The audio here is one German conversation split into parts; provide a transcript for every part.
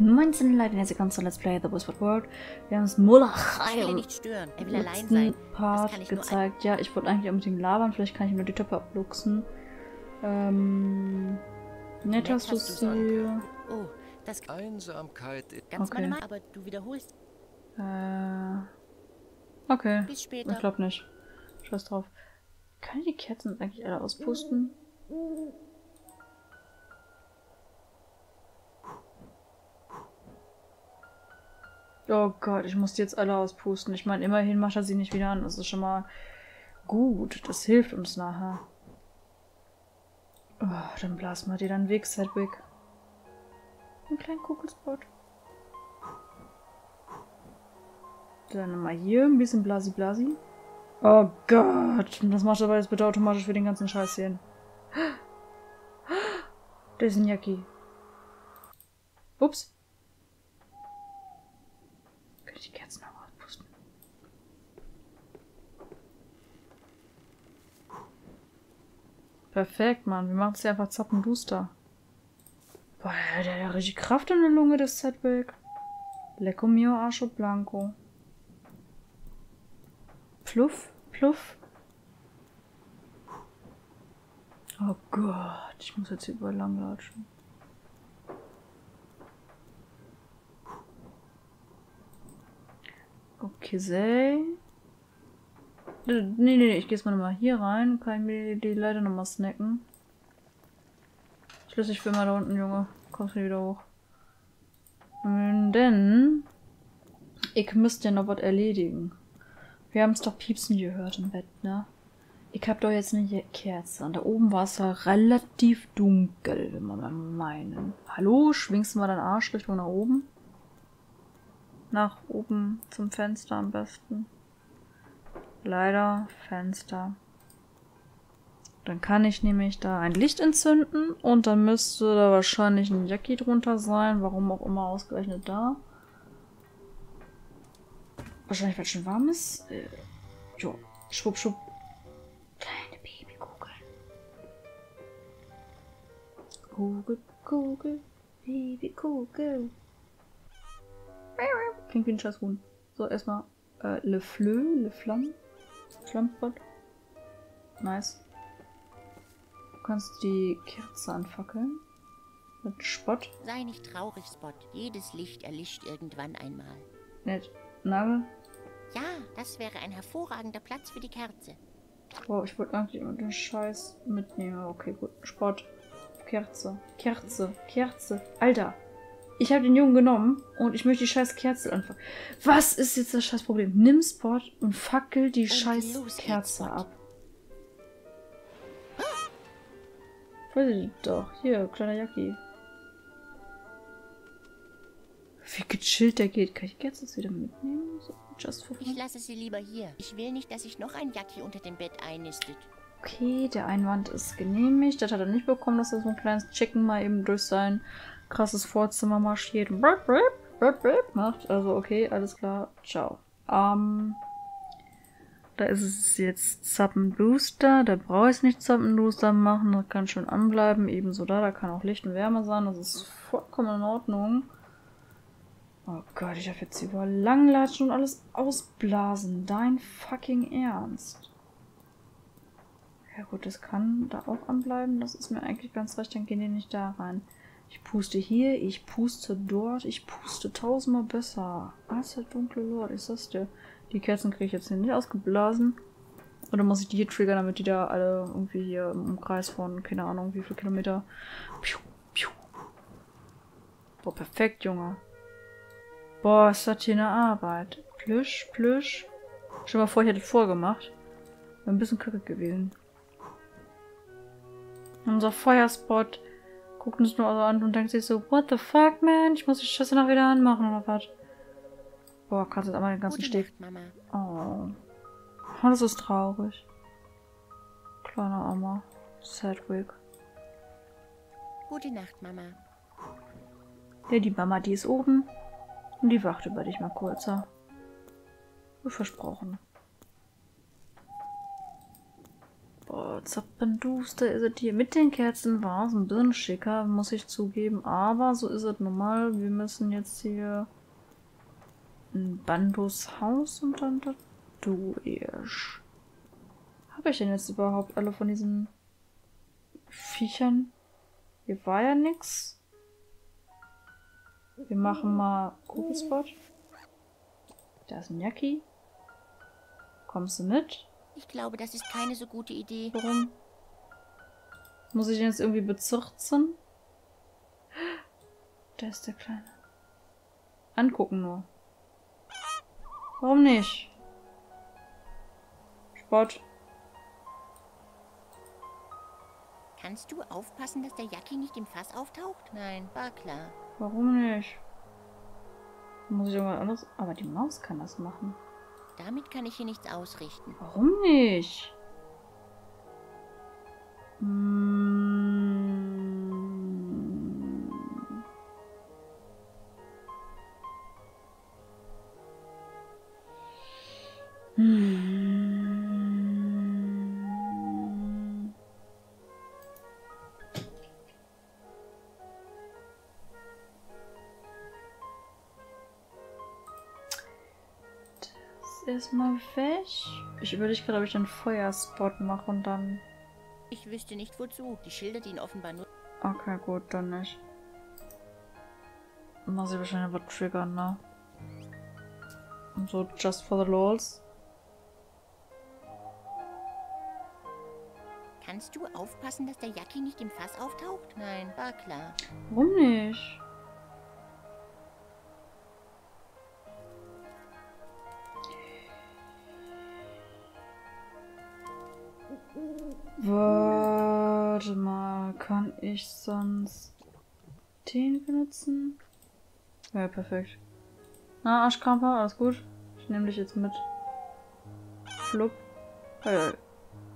Moin, sind Leute, und herzlich willkommen zu Let's Play The Whispered World. Wir haben es Mulachai im letzten Part gezeigt. Ja, ich wollte eigentlich unbedingt labern, vielleicht kann ich mir die Töpfe abluchsen. Nett hast du sie. Oh, das Einsamkeit. Ganz okay. Aber du wiederholst. Okay, bis später. Ich glaube nicht. Scheiß drauf. Kann ich die Kerzen eigentlich alle auspusten? Oh Gott, ich muss die jetzt alle auspusten. Ich meine, immerhin macht er sie nicht wieder an. Das ist schon mal gut. Das hilft uns nachher. Oh, dann blasen wir die dann weg, Sadwick. Einen kleinen Kugelspot. Dann nochmal hier ein bisschen blasi-blasi. Oh Gott, das macht aber jetzt bitte automatisch für den ganzen Scheiß hier. Das ist ein Yaki. Ups. Die Kerzen noch auspusten. Perfekt, Mann. Wir machen es ja einfach zappenduster. Boah, der hat ja richtig Kraft in der Lunge, das Sadwick. Lecco mio Arscho Blanco. Pluff, pluff. Oh Gott, ich muss jetzt hier überall langlatschen. Okay, nee, ich gehe jetzt mal nochmal hier rein. Kann ich mir die leider nochmal snacken. Schlüssig für immer da unten, Junge. Kommst du wieder hoch. Und dann... Ich müsste ja noch was erledigen. Wir haben es doch piepsen gehört im Bett, ne? Ich habe doch jetzt eine Kerze. Und da oben war es ja relativ dunkel, wenn man mal meinen. Hallo? Schwingst du mal deinen Arsch Richtung nach oben? Nach oben zum Fenster am besten. Leider Fenster. Dann kann ich nämlich da ein Licht entzünden und dann müsste da wahrscheinlich ein Yaki drunter sein. Warum auch immer ausgerechnet da. Wahrscheinlich, weil es schon warm ist. Jo, schwupp, schwupp. Kleine Babykugeln. Kugel, Kugel, Babykugel. Klingt wie ein scheiß Huhn. So, erstmal Le Fleu, Le Flamme. Flammbrot. Nice. Du kannst die Kerze anfackeln. Mit Spott. Sei nicht traurig, Spot. Jedes Licht erlischt irgendwann einmal. Nett. Nagel? Ja, das wäre ein hervorragender Platz für die Kerze. Wow, ich wollte eigentlich immer den Scheiß mitnehmen. Okay, gut. Spott. Kerze. Kerze. Kerze. Alter. Ich habe den Jungen genommen und ich möchte die scheiß Kerze anfangen. Was ist jetzt das scheiß Problem? Nimm Spot und fackel die scheiß Kerze ab. Weiß ich doch. Hier, kleiner Yaki. Wie gechillt der geht. Kann ich die Kerze jetzt wieder mitnehmen? So, just for fun. Ich lasse sie lieber hier. Ich will nicht, dass sich noch ein Yaki unter dem Bett einnistet. Okay, der Einwand ist genehmigt. Das hat er nicht bekommen, dass er so ein kleines Chicken mal eben durch sein krasses Vorzimmer marschiert. Macht. Also okay, alles klar. Ciao. Da ist es jetzt Zappenduster. Da brauche ich es nicht Zappenduster machen. Das kann schön anbleiben. Ebenso da. Da kann auch Licht und Wärme sein. Das ist vollkommen in Ordnung. Oh Gott, ich darf jetzt überall langlatschen und alles ausblasen. Dein fucking Ernst. Ja gut, das kann da auch anbleiben. Das ist mir eigentlich ganz recht. Dann gehen die nicht da rein. Ich puste hier, ich puste dort, ich puste tausendmal besser. Als der dunkle Lord, ich sag's dir. Die Kerzen kriege ich jetzt hier nicht ausgeblasen. Oder muss ich die hier triggern, damit die da alle irgendwie hier im Umkreis von, keine Ahnung, wie viel Kilometer. Piu, piu. Boah, perfekt, Junge. Boah, ist das hier eine Arbeit. Plüsch, plüsch. Stell dir mal vor, ich hätte vorgemacht. Wäre ein bisschen kacke gewesen. Unser Feuerspot. Guckt uns nur also an und denkt sich so, what the fuck, man? Ich muss die Schüsse noch wieder anmachen oder was? Boah, kannst du jetzt einmal den ganzen Steg. Oh. Oh, das ist traurig. Kleiner armer Sadwick. Gute Nacht, Mama. Ja, die Mama, die ist oben. Und die wacht über dich mal kurz, ja. Versprochen. Boah. zappenduster ist es hier. Mit den Kerzen war es ein bisschen schicker, muss ich zugeben. Aber so ist es normal. Wir müssen jetzt hier in Bandos Haus und dann da durch. Habe ich denn jetzt überhaupt alle von diesen Viechern? Hier war ja nix. Wir machen mal Kugelspot. Da ist ein Yaki. Kommst du mit? Ich glaube, das ist keine so gute Idee. Warum? Muss ich den jetzt irgendwie bezirzen? Da ist der Kleine. Angucken nur. Warum nicht? Sport. Kannst du aufpassen, dass der Yaki nicht im Fass auftaucht? Nein, war klar. Warum nicht? Muss ich irgendwas anderes... Aber die Maus kann das machen. Damit kann ich hier nichts ausrichten. Warum nicht? Hm. Hm. Erstmal weg. Ich überlege gerade, ob ich einen Feuerspot mache und dann... Ich wüsste nicht wozu. Die Schilder dienen offenbar nur... Okay, gut, dann nicht. Muss ich wahrscheinlich was triggern, ne? Und so, just for the lols. Kannst du aufpassen, dass der Yaki nicht im Fass auftaucht? Nein, war klar. Warum nicht? Warte mal, kann ich sonst den benutzen? Ja, perfekt. Na, Arschkrampe, alles gut. Ich nehme dich jetzt mit. Flupp.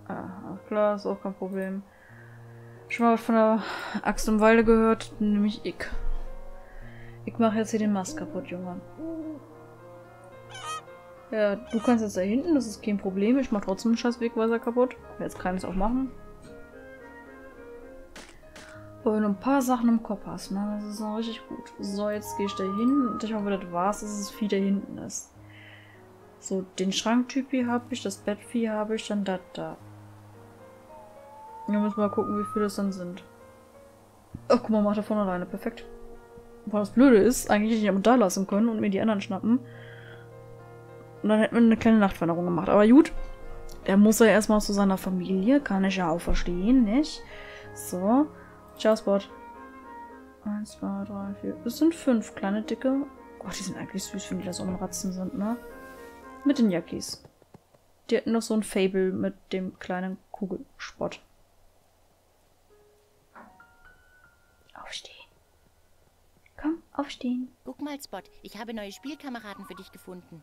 Ah, klar, ist auch kein Problem. Schon mal was von der Axt und Weile gehört, nämlich ich. Ich mache jetzt hier den Mast kaputt, Junge. Ja, du kannst jetzt da hinten, das ist kein Problem. Ich mache trotzdem einen scheiß Wegweiser kaputt. Jetzt kann ich es auch machen. Aber wenn du ein paar Sachen im Kopf hast, ne, das ist noch richtig gut. So, jetzt gehe ich da hin und ich hoffe, das war's, dass das Vieh da hinten ist. So, den Schranktyp hier habe ich, das Bettvieh habe ich, dann das da. Wir müssen mal gucken, wie viele das dann sind. Ach, guck mal, macht er von alleine. Perfekt. Weil das Blöde ist, eigentlich hätte ich jemanden da lassen können und mir die anderen schnappen. Und dann hätten wir eine kleine Nachtwanderung gemacht. Aber gut, er muss ja erstmal zu seiner Familie. Kann ich ja auch verstehen, nicht? So. Ciao, Spot. 1, 2, 3, 4. Es sind 5 kleine Dicke. Gott, die sind eigentlich süß, wenn die da so am Ratzen sind, ne? Mit den Yakis. Die hätten noch so ein Fable mit dem kleinen Kugelspot. Aufstehen. Komm, aufstehen. Guck mal, Spot. Ich habe neue Spielkameraden für dich gefunden.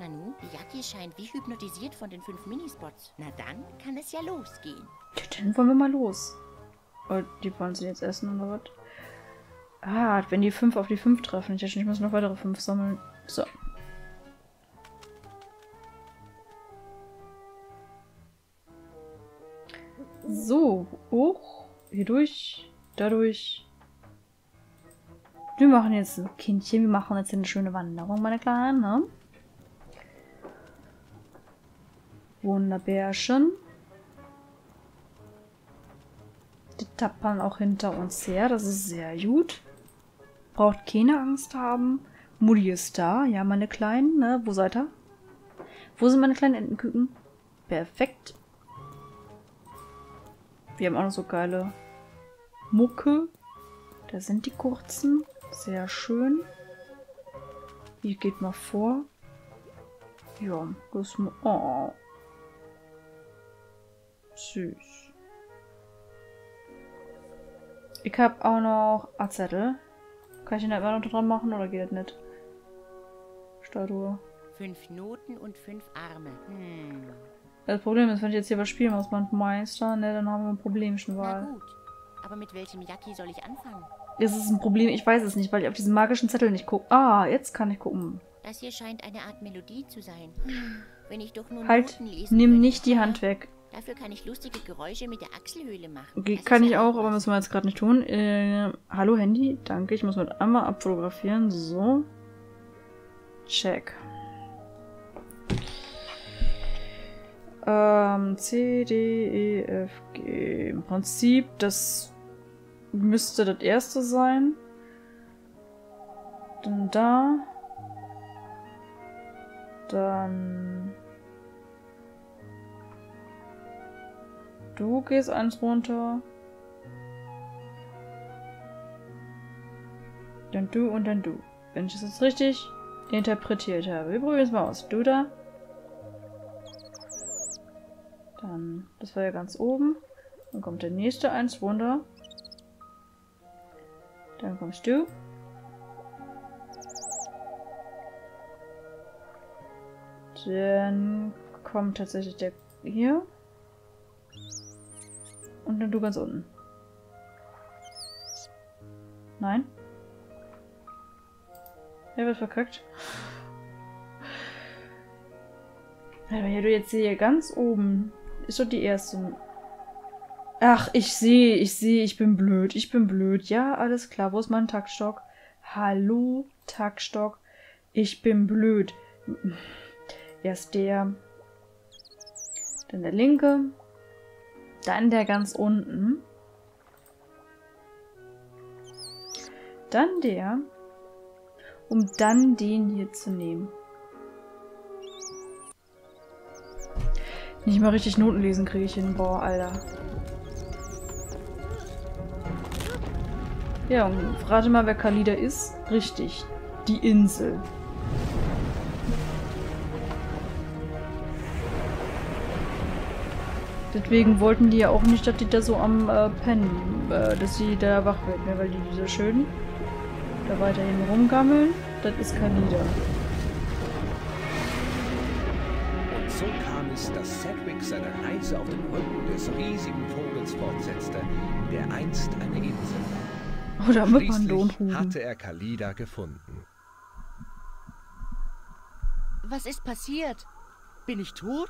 Nanu, Yaki scheint wie hypnotisiert von den 5 Minispots. Na dann kann es ja losgehen. Ja, dann wollen wir mal los. Oh, die wollen sie jetzt essen oder was? Ah, wenn die 5 auf die 5 treffen. Ich muss noch weitere 5 sammeln. So. So, hoch. Hier durch. Dadurch. Wir machen jetzt ein Kindchen. Wir machen jetzt eine schöne Wanderung, meine Kleinen, ne? Wunderbärchen. Die tappern auch hinter uns her. Das ist sehr gut. Braucht keine Angst haben. Mutti ist da. Ja, meine Kleinen. Ne? Wo seid ihr? Wo sind meine kleinen Entenküken? Perfekt. Wir haben auch noch so geile Mucke. Da sind die kurzen. Sehr schön. Hier geht mal vor. Ja, das... Oh. Süß. Ich habe auch noch einen Zettel. Kann ich den da immer noch dran machen oder geht das nicht? Statue. 5 Noten und 5 Arme. Hm. Das Problem ist, wenn ich jetzt hier was spielen muss, man Meister, ne, dann haben wir ein Problem schon mal. Na gut, aber mit welchem Yaki soll ich anfangen? Das ist ein Problem, ich weiß es nicht, weil ich auf diesen magischen Zettel nicht gucke. Ah, jetzt kann ich gucken. Das hier scheint eine Art Melodie zu sein. Wenn ich doch nur Noten lesen nimm könnte. Nicht die Hand weg. Dafür kann ich lustige Geräusche mit der Achselhöhle machen. Okay, also kann ich auch, aber müssen wir jetzt gerade nicht tun. Hallo Handy, danke. Ich muss mit einmal abfotografieren. So. Check. C, D, E, F, G. Im Prinzip, das müsste das erste sein. Dann da. Dann... Du gehst eins runter. Dann du und dann du. Wenn ich das jetzt richtig interpretiert habe. Wir probieren es mal aus. Du da. Dann, das war ja ganz oben. Dann kommt der nächste eins runter. Dann kommst du. Dann kommt tatsächlich der hier. Und dann du ganz unten. Nein. Er wird verkackt. Aber ja, du jetzt hier ganz oben. Ist doch die erste. Ach, ich sehe, ich bin blöd. Ja, alles klar. Wo ist mein Taktstock? Hallo, Taktstock. Ich bin blöd. Erst der. Dann der linke. Dann der ganz unten. Dann der. Um dann den hier zu nehmen. Nicht mal richtig Noten lesen kriege ich hin. Boah, Alter. Ja, und rate mal, wer Kalida ist. Richtig. Die Insel. Deswegen wollten die ja auch nicht, dass die da so am Pennen, dass sie da wach werden, ja, weil die so schön da weiterhin rumgammeln. Das ist Kalida. Und so kam es, dass Cedric seine Reise auf den Rücken des riesigen Vogels fortsetzte, der einst eine Insel war. Oder mit Bandonhuben. Hatte er Kalida gefunden. Was ist passiert? Bin ich tot?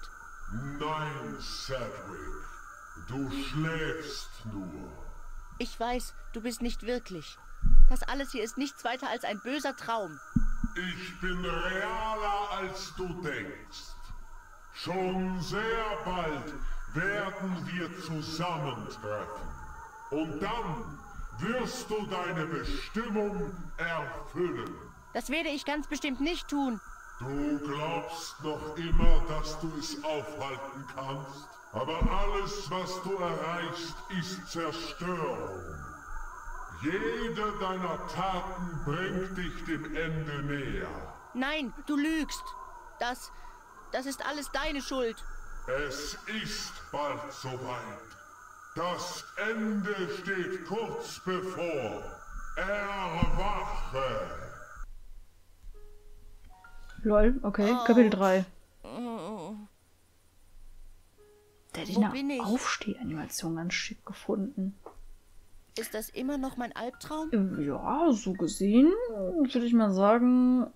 Nein, Sadwick. Du schläfst nur. Ich weiß, du bist nicht wirklich. Das alles hier ist nichts weiter als ein böser Traum. Ich bin realer, als du denkst. Schon sehr bald werden wir zusammentreffen. Und dann wirst du deine Bestimmung erfüllen. Das werde ich ganz bestimmt nicht tun. Du glaubst noch immer, dass du es aufhalten kannst, aber alles, was du erreichst, ist Zerstörung. Jede deiner Taten bringt dich dem Ende näher. Nein, du lügst. Das ist alles deine Schuld. Es ist bald soweit. Das Ende steht kurz bevor. Erwache! Lol, okay, Kapitel 3. Da hätte ich eine Aufstehanimation ganz schick gefunden. Ist das immer noch mein Albtraum? Ja, so gesehen würde ich mal sagen...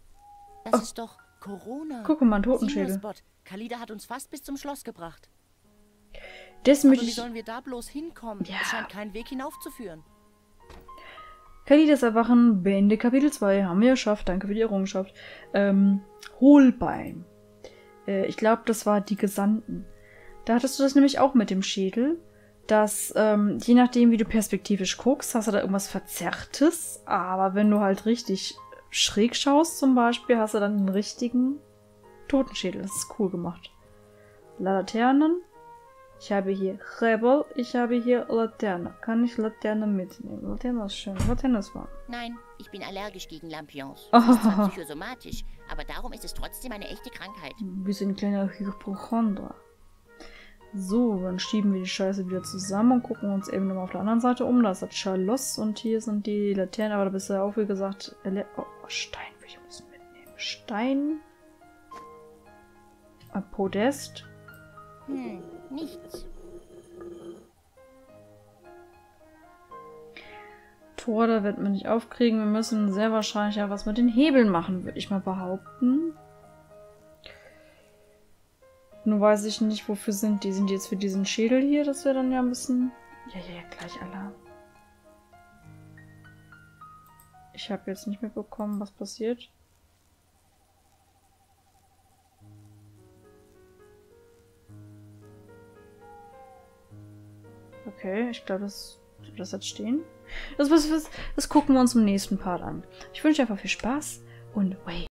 Das ist doch Corona. Guck mal, ein Totenschädel. Kalida hat uns fast bis zum Schloss gebracht. Das möchte ich... Wie sollen wir da bloß hinkommen? Ja. Es scheint keinen Weg hinaufzuführen. Kalidas Erwachen, beende Kapitel 2. Haben wir geschafft, danke für die Errungenschaft. Hohlbein. Ich glaube, das war die Gesandten. Da hattest du das nämlich auch mit dem Schädel, dass je nachdem, wie du perspektivisch guckst, hast du da irgendwas Verzerrtes, aber wenn du halt richtig schräg schaust zum Beispiel, hast du dann einen richtigen Totenschädel. Das ist cool gemacht. Laternen. Ich habe hier Rebel, ich habe hier Laterne. Kann ich Laterne mitnehmen? Laterne ist schön. Laterne ist warm. Nein, ich bin allergisch gegen Lampions. Das ist zwar psychosomatisch, aber darum ist es trotzdem eine echte Krankheit. Wir sind ein kleiner Hypochondra. So, dann schieben wir die Scheiße wieder zusammen und gucken uns eben nochmal auf der anderen Seite um. Da ist das Schaloss und hier sind die Laternen, aber da bist du ja auch, wie gesagt, Stein will ich uns mitnehmen. Stein. Ein Podest. Nichts. Tor, da wird man nicht aufkriegen. Wir müssen sehr wahrscheinlich ja was mit den Hebeln machen, würde ich mal behaupten. Nur weiß ich nicht, wofür sind die. Sind die jetzt für diesen Schädel hier? Das wäre dann ja ein bisschen... Ja, gleich Alarm. Ich habe jetzt nicht mitbekommen, was passiert. Okay, ich glaube, das jetzt stehen. Das gucken wir uns im nächsten Part an. Ich wünsche dir einfach viel Spaß und wait.